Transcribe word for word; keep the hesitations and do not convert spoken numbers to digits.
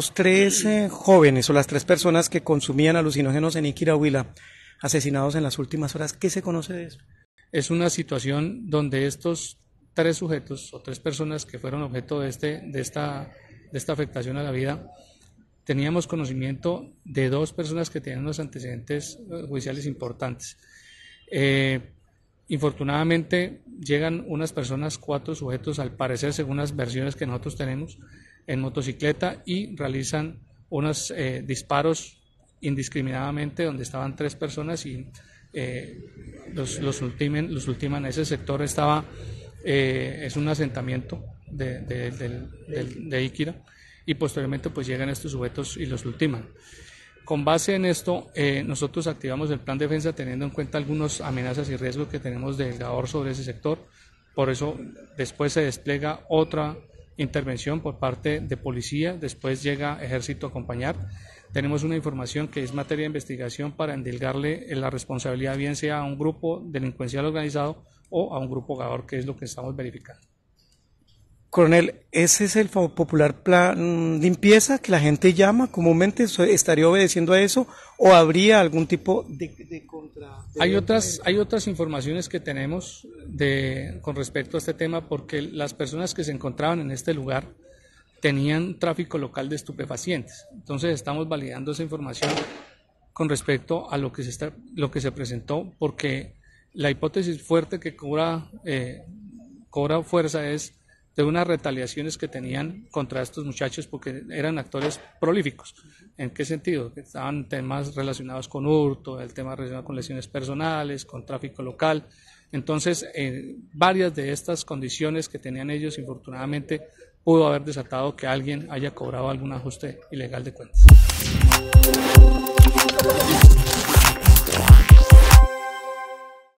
Los tres eh, jóvenes o las tres personas que consumían alucinógenos en Íquira, Huila, asesinados en las últimas horas, ¿qué se conoce de eso? Es una situación donde estos tres sujetos o tres personas que fueron objeto de, este, de, esta, de esta afectación a la vida, teníamos conocimiento de dos personas que tenían unos antecedentes judiciales importantes. Eh, infortunadamente llegan unas personas, cuatro sujetos al parecer, según las versiones que nosotros tenemos, en motocicleta y realizan unos eh, disparos indiscriminadamente donde estaban tres personas y eh, los, los, ultimen, los ultiman. Ese sector estaba, eh, es un asentamiento de, de, de, de, de Íquira, y posteriormente pues llegan estos sujetos y los ultiman. Con base en esto eh, nosotros activamos el plan de defensa teniendo en cuenta algunas amenazas y riesgos que tenemos del G A O R sobre ese sector, por eso después se despliega otra intervención por parte de policía, después llega ejército a acompañar. Tenemos una información que es materia de investigación para endilgarle la responsabilidad bien sea a un grupo delincuencial organizado o a un grupo G A O R, que es lo que estamos verificando. Coronel, ¿ese es el popular plan limpieza que la gente llama comúnmente? ¿Estaría obedeciendo a eso o habría algún tipo de, de contra? De hay, otras, hay otras informaciones que tenemos de, con respecto a este tema, porque las personas que se encontraban en este lugar tenían tráfico local de estupefacientes. Entonces estamos validando esa información con respecto a lo que se, está, lo que se presentó, porque la hipótesis fuerte que cobra, eh, cobra fuerza es de unas retaliaciones que tenían contra estos muchachos, porque eran actores prolíficos. ¿En qué sentido? Estaban temas relacionados con hurto, el tema relacionado con lesiones personales, con tráfico local. Entonces, eh, varias de estas condiciones que tenían ellos, infortunadamente, pudo haber desatado que alguien haya cobrado algún ajuste ilegal de cuentas.